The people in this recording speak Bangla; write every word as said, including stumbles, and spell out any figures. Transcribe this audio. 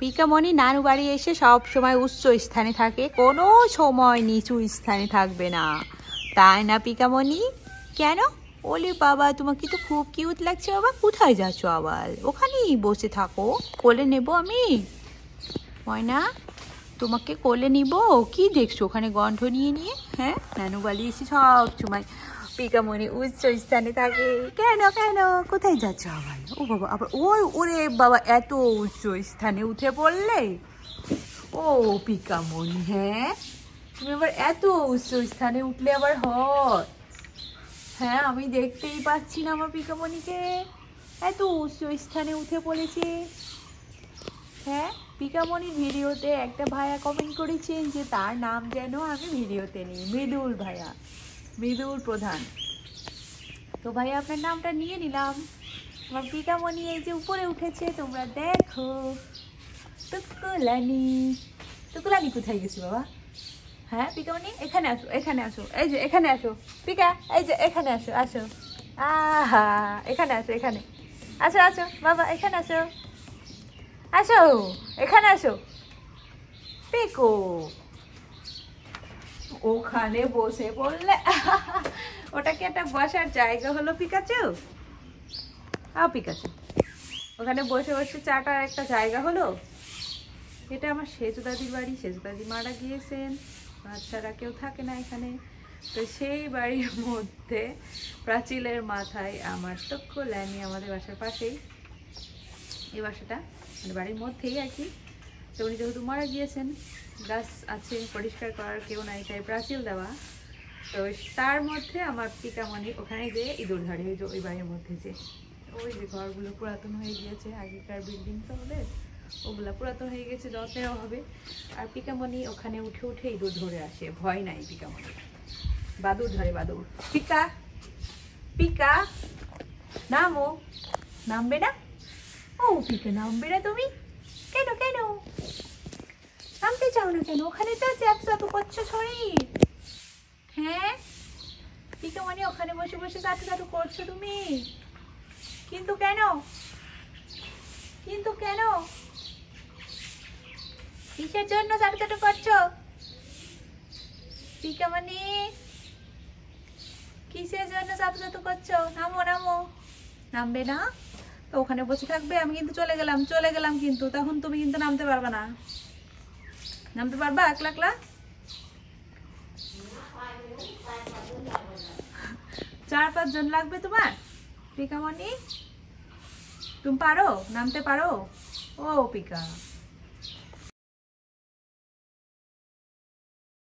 পিকামণি নানু বাড়ি এসে সব সময় উচ্চ স্থানে থাকে, কোনো সময় নিচু স্থানে থাকবে না, তাই না পিকামণি? কেন? ওলে বাবা, তোমাকে তো খুব কিউট লাগছে বাবা। কোথায় যাচ্ছ আবার? ওখানেই বসে থাকো, কোলে নেব আমি। ময়না, তোমাকে কোলে নিব। কি দেখছো ওখানে গন্ধ নিয়ে নিয়ে? হ্যাঁ, নানু বাড়ি এসে সব সময় পিকামণি উচ্চ স্থানে থাকে। কেন কেন কোথায় যাচ্ছ আবার? ও বাবা, আবার ওই, ওরে বাবা, এত উচ্চ স্থানে উঠে পড়লে? ও পিকামণি, হ্যাঁ তুমি আবার এত উচ্চ স্থানে উঠলে আবার হয়? হ্যাঁ, আমি দেখতেই পাচ্ছি না আমার পিকামণিকে, এত উচ্চ স্থানে উঠে পড়েছে। হ্যাঁ, পিকামণির ভিডিওতে একটা ভাইয়া কমেন্ট করেছেন যে তার নাম যেন আমি ভিডিওতে নিই, মৃদুল ভাইয়া, মৃদুল প্রধান। তো ভাইয়া আপনার নামটা নিয়ে নিলাম। আমার পিকামণি এই যে উপরে উঠেছে, তোমরা দেখো। টুকুলানি, টুকুলানি কোথায় গেছি বাবা? হ্যাঁ পিকামণি, এখানে আসো, এখানে আসো, এই যে এখানে আসো পিকা, এই যে এখানে আসো, আসো, আহা এখানে আসো, এখানে আসো, আসো বাবা, এখানে আসো, আসো, এখানে আসো পিকো। ওখানে বসে পড়লে, ওটাকে একটা বসার জায়গা হলো পিকাচু। আ পিকাচু, ওখানে বসে বসে চাটার একটা জায়গা হলো। এটা আমার সেজু দাদির বাড়ি, সেজু দাদি মারা গিয়েছেন, বাচ্চারা কেউ থাকে না এখানে। তো সেই বাড়ির মধ্যে প্রাচীলের মাথায় আমার টুকু ল্যানি, আমাদের বাসার পাশেই এই বাসাটা, মানে বাড়ির মধ্যেই আর কি। তো উনি যেহেতু মারা গিয়েছেন, গাছ আছে পরিষ্কার করার কেউ নাই, তাই প্রাচীল দেওয়া। তো তার মধ্যে আমার পিকামণি ওখানে যেয়ে ইঁদুর ধরে, ওই যে ওই বাড়ির মধ্যে যে ওই যে ঘরগুলো পুরাতন হয়ে গিয়েছে, আগেকার বিল্ডিং তো ওদের, ওগুলো পুরাতন হয়ে গেছে, যত্নের অভাবে। আর পিকামণি ওখানে উঠে উঠে ইঁদুর ধরে আসে, ভয় নাই পিকামণি। বাদুর ধরে, বাদুর। পিকা, পিকা নামো। নামবে না? ও পিকা নামবে না তুমি? কেন কেন নামতে চাও না কেন? ওখানে তো চাপচাপ করছো শরীর। হ্যাঁ পিকামণি, ওখানে বসে বসে চাটু চাটু করছো তুমি, কিন্তু কেন? কিন্তু কেন কিসের জন্য চাটু চাটু করছো পিকামণি? কিসের জন্য চাটু চাটু করছো? নামো, নামো। নামবে না? তো ওখানে বসে থাকবে, আমি কিন্তু চলে গেলাম, চলে গেলাম কিন্তু, তখন তুমি কিন্তু নামতে পারবে না। নামতে পারবা একলা একলা? চার পাঁচ জন লাগবে তোমার পিকামণি, তুমি পারো? নামতে পারো? ও পিকা।